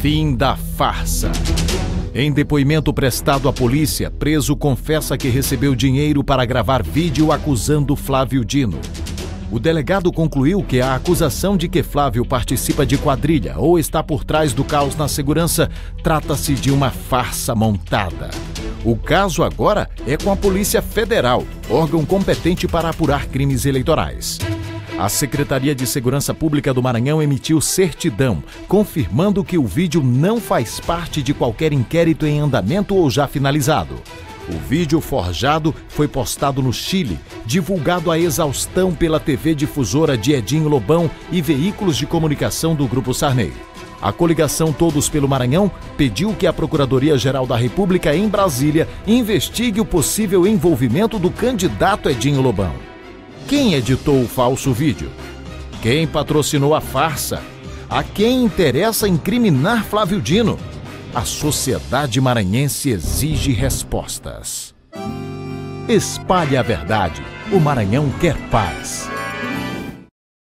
Fim da farsa. Em depoimento prestado à polícia, preso confessa que recebeu dinheiro para gravar vídeo acusando Flávio Dino. O delegado concluiu que a acusação de que Flávio participa de quadrilha ou está por trás do caos na segurança trata-se de uma farsa montada. O caso agora é com a Polícia Federal, órgão competente para apurar crimes eleitorais. A Secretaria de Segurança Pública do Maranhão emitiu certidão, confirmando que o vídeo não faz parte de qualquer inquérito em andamento ou já finalizado. O vídeo forjado foi postado no Chile, divulgado à exaustão pela TV Difusora de Edinho Lobão e veículos de comunicação do Grupo Sarney. A coligação Todos pelo Maranhão pediu que a Procuradoria-Geral da República, em Brasília, investigue o possível envolvimento do candidato Edinho Lobão. Quem editou o falso vídeo? Quem patrocinou a farsa? A quem interessa incriminar Flávio Dino? A sociedade maranhense exige respostas. Espalhe a verdade. O Maranhão quer paz.